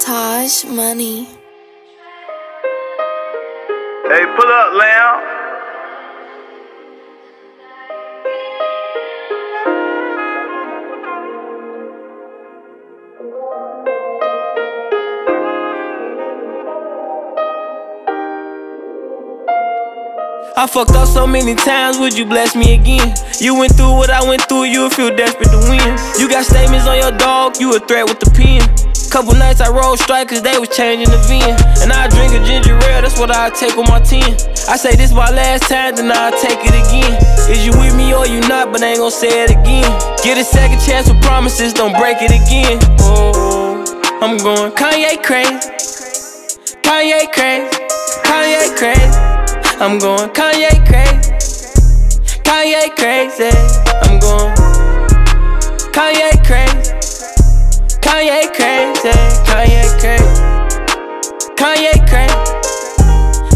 Taj Money. Hey, pull up, lamb. I fucked up so many times, would you bless me again? You went through what I went through, you'll feel desperate to win. You got statements on your dog, you a threat with the pen. Couple nights I rolled strikers, they was changing the VIN. And I drink a ginger ale, that's what I take with my 10. I say this my last time, then I take it again. Is you with me or you not, but I ain't gon' say it again. Get a second chance with promises, don't break it again. Oh, I'm going Kanye Krazy, Kanye Krazy, Kanye Krazy. I'm going Kanye Krazy, Kanye Krazy. I'm going Kanye Krazy, Kanye Krazy, Kanye Krazy, Kanye Krazy,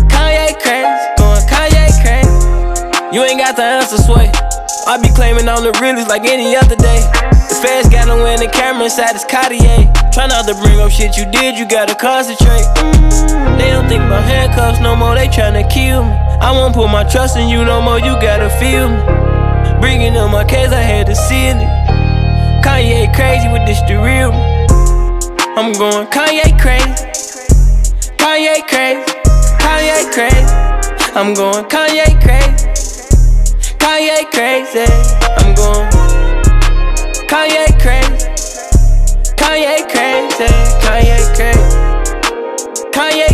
Kanye Krazy, going Kanye Krazy. You ain't got the answer, Sway. I be claiming on the realest like any other day. The feds got him in the camera inside his Cartier. Try not to bring up shit you did, you gotta concentrate. They don't think about handcuffs no more, they tryna kill me. I won't put my trust in you no more, you gotta feel me. Bringing up my case, I had to seal it. Kanye Krazy with this the real. I'm going Kanye Krazy, Kanye Krazy, Kanye Krazy. I'm going Kanye Krazy, Kanye Krazy. I'm going Kanye Krazy, Kanye Krazy, Kanye Krazy, Kanye